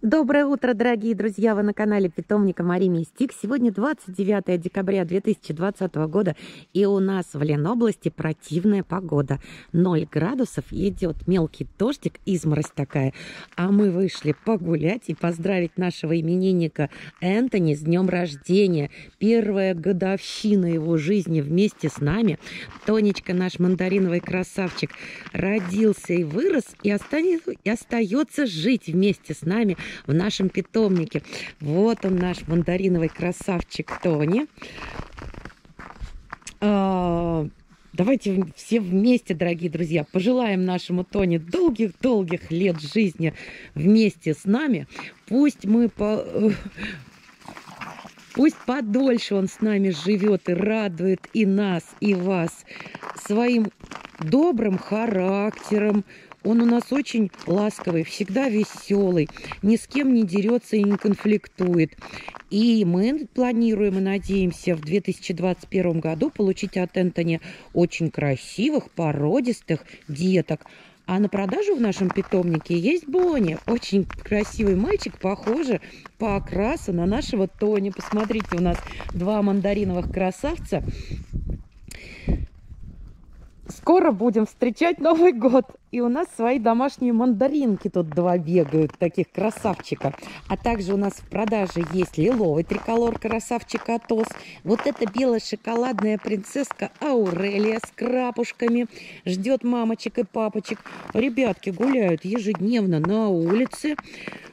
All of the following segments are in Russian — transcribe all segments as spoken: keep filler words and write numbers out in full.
Доброе утро, дорогие друзья! Вы на канале Питомника Мари Мистик. Сегодня двадцать девятое декабря две тысячи двадцатого года, и у нас в Ленобласти противная погода. ноль градусов, идет мелкий дождик, изморозь такая. А мы вышли погулять и поздравить нашего именинника Энтони с днем рождения. Первая годовщина его жизни вместе с нами. Тонечка, наш мандариновый красавчик, родился и вырос, и, останется, и остается жить вместе с нами в нашем питомнике. Вот он, наш мандариновый красавчик Тони. Давайте все вместе, дорогие друзья, пожелаем нашему Тони долгих-долгих лет жизни вместе с нами. Пусть мы по... Пусть подольше он с нами живет и радует и нас, и вас своим добрым характером. Он у нас очень ласковый, всегда веселый, ни с кем не дерется и не конфликтует. И мы планируем и надеемся в две тысячи двадцать первом году получить от Энтони очень красивых, породистых деток. А на продажу в нашем питомнике есть Бонни. Очень красивый мальчик, похоже по окрасу на нашего Тони. Посмотрите, у нас два мандариновых красавца. Скоро будем встречать Новый год. И у нас свои домашние мандаринки тут два бегают, таких красавчика. А также у нас в продаже есть лиловый триколор красавчика Атос. Вот эта белая шоколадная принцесска Аурелия с крапушками. Ждет мамочек и папочек. Ребятки гуляют ежедневно на улице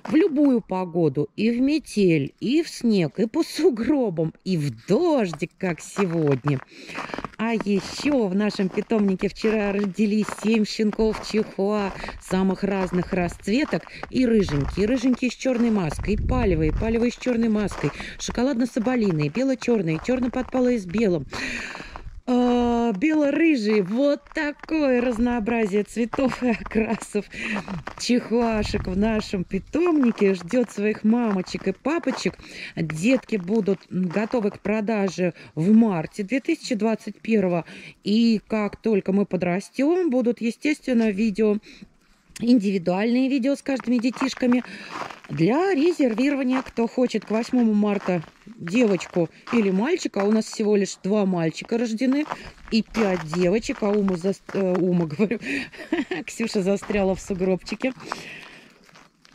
в любую погоду. И в метель, и в снег, и по сугробам, и в дождик, как сегодня. А еще в нашем питомнике вчера родились семь щенков чихуа самых разных расцветок. И рыженькие, рыженькие с черной маской, палевые, палевые с черной маской, шоколадно-соболиные, бело-черные, черно-подпалые с белым, а, бело-рыжие. Вот такое разнообразие цветов и окрасов чихуашек в нашем питомнике ждет своих мамочек и папочек. Детки будут готовы к продаже в марте две тысячи двадцать первого. И как только мы подрастем, будут, естественно, видео, индивидуальные видео с каждыми детишками для резервирования. Кто хочет к восьмому марта девочку или мальчика, у нас всего лишь два мальчика рождены и пять девочек, а Ума, за... Ума говорю, Ксюша застряла в сугробчике,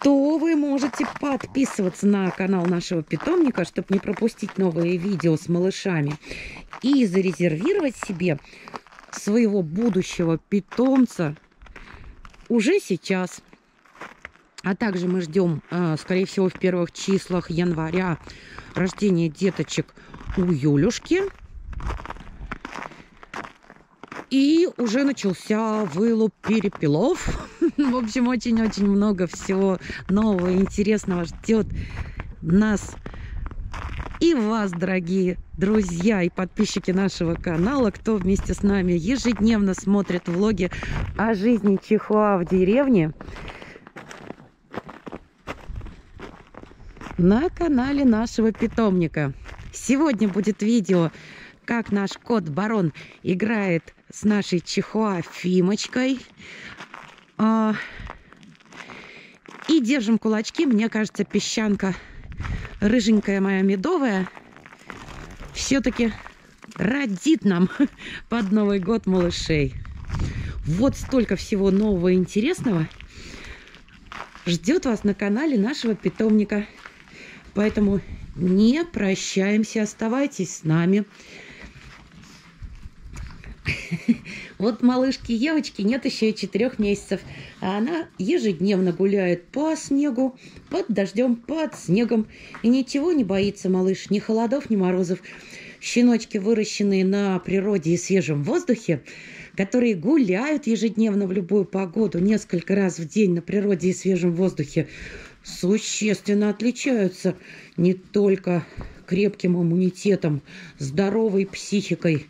то вы можете подписываться на канал нашего питомника, чтобы не пропустить новые видео с малышами, и зарезервировать себе своего будущего питомца уже сейчас. А также мы ждем, скорее всего, в первых числах января рождения деточек у Юлюшки. И уже начался вылуп перепелов. В общем, очень-очень много всего нового и интересного ждет нас и вас, дорогие друзья и подписчики нашего канала, кто вместе с нами ежедневно смотрит влоги о жизни чихуа в деревне на канале нашего питомника. Сегодня будет видео, как наш кот Барон играет с нашей чихуа Фимочкой. И держим кулачки. Мне кажется, песчанка рыженькая моя медовая все-таки родит нам под Новый год малышей. Вот столько всего нового и интересного ждет вас на канале нашего питомника. Поэтому не прощаемся, оставайтесь с нами. Вот малышки Евочки нет еще и четырех месяцев, а она ежедневно гуляет по снегу, под дождем, под снегом. И ничего не боится малыш, ни холодов, ни морозов. Щеночки, выращенные на природе и свежем воздухе, которые гуляют ежедневно в любую погоду, несколько раз в день на природе и свежем воздухе, существенно отличаются не только крепким иммунитетом, здоровой психикой,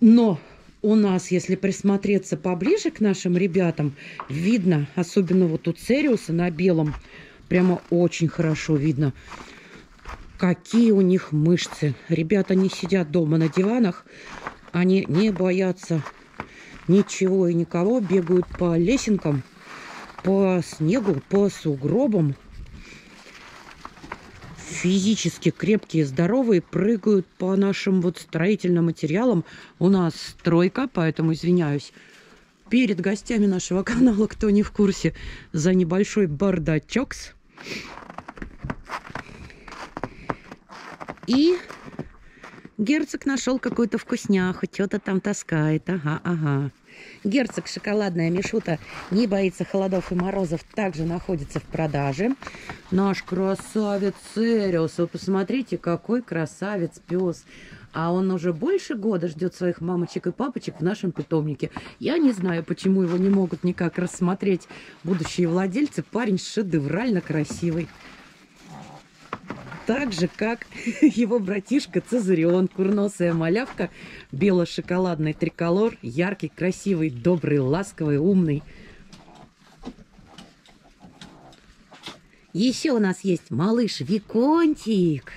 но у нас, если присмотреться поближе к нашим ребятам, видно, особенно вот у Цериуса на белом, прямо очень хорошо видно, какие у них мышцы. Ребята не сидят дома на диванах, они не боятся ничего и никого, бегают по лесенкам, по снегу, по сугробам. физически крепкие, здоровые, прыгают по нашим вот строительным материалам. У нас стройка, поэтому извиняюсь перед гостями нашего канала, кто не в курсе, за небольшой бардачок. И Герцог нашел какую-то вкусняху, что-то там таскает. Ага, ага. Герцог, шоколадная мишута, не боится холодов и морозов, также находится в продаже. Наш красавец Церис. Вы посмотрите, какой красавец пес. А он уже больше года ждет своих мамочек и папочек в нашем питомнике. Я не знаю, почему его не могут никак рассмотреть будущие владельцы. Парень шедеврально красивый. Так же, как его братишка Цезарион, курносая малявка, бело-шоколадный триколор, яркий, красивый, добрый, ласковый, умный. Еще у нас есть малыш Виконтик.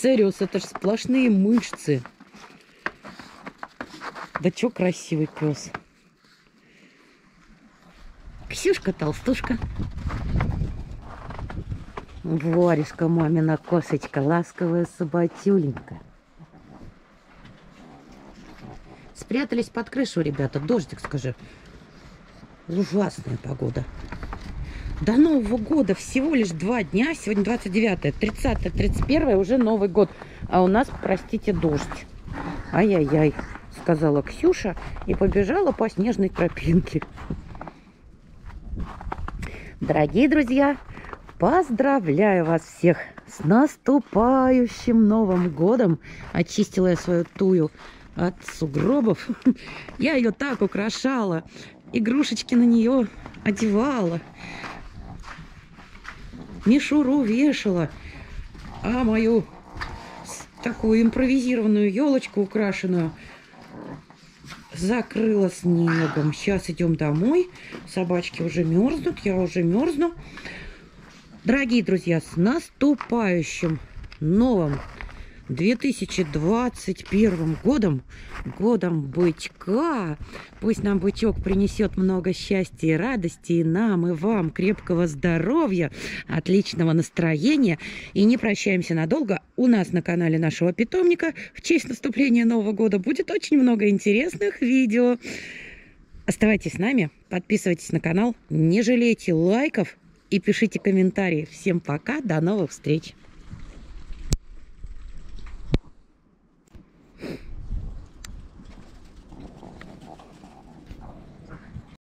Церис, это же сплошные мышцы. Да чё красивый пес. Ксюшка-толстушка. Ворюшка, мамина кошечка, ласковая собачуленька. Спрятались под крышу, ребята. Дождик, скажи. Ужасная погода. До Нового года всего лишь два дня. Сегодня двадцать девятое, тридцатое, тридцать первое, уже Новый год. А у нас, простите, дождь. Ай-яй-яй, сказала Ксюша и побежала по снежной тропинке. Дорогие друзья, поздравляю вас всех с наступающим Новым годом! Очистила я свою тую от сугробов. Я ее так украшала, игрушечки на нее одевала, мишуру вешала, а мою такую импровизированную елочку украшенную закрыла снегом. Сейчас идем домой, собачки уже мерзнут, я уже мерзну. Дорогие друзья, с наступающим новым две тысячи двадцать первым годом, годом бычка. Пусть нам бычок принесет много счастья и радости, и нам, и вам крепкого здоровья, отличного настроения. И не прощаемся надолго. У нас на канале нашего питомника в честь наступления Нового года будет очень много интересных видео. Оставайтесь с нами, подписывайтесь на канал, не жалейте лайков. И пишите комментарии. Всем пока, до новых встреч!